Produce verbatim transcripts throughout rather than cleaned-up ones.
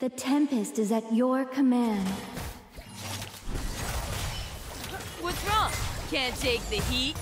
The Tempest is at your command. What's wrong? Can't take the heat?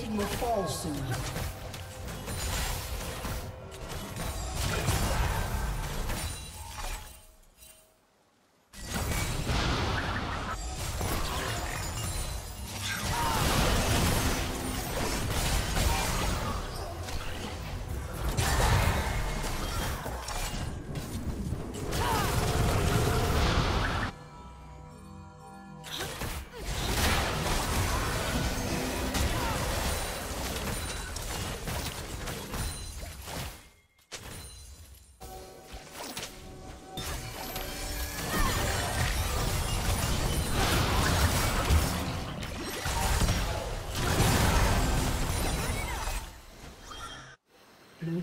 curtain will fall soon. Blue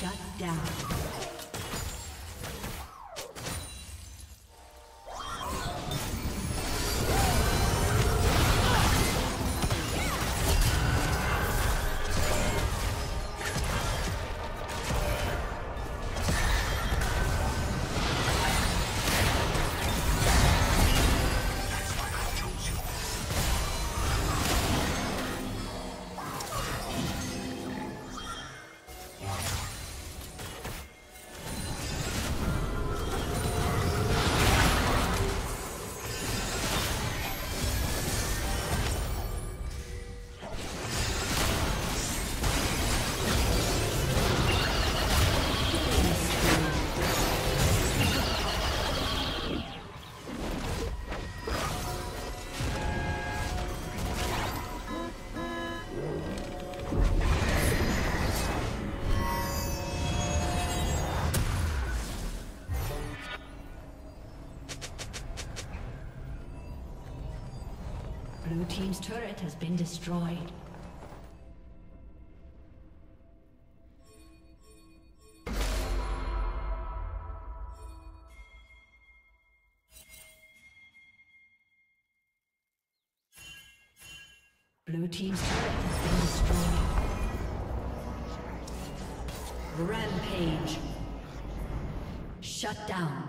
Shut down. Blue team's turret has been destroyed. Blue team's turret has been destroyed. Rampage. Shut down.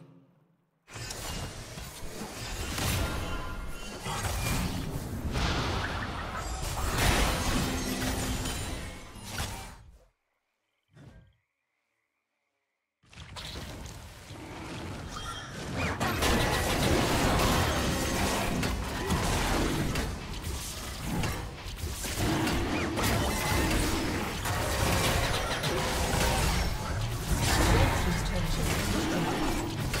Thank you.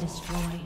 Destroyed.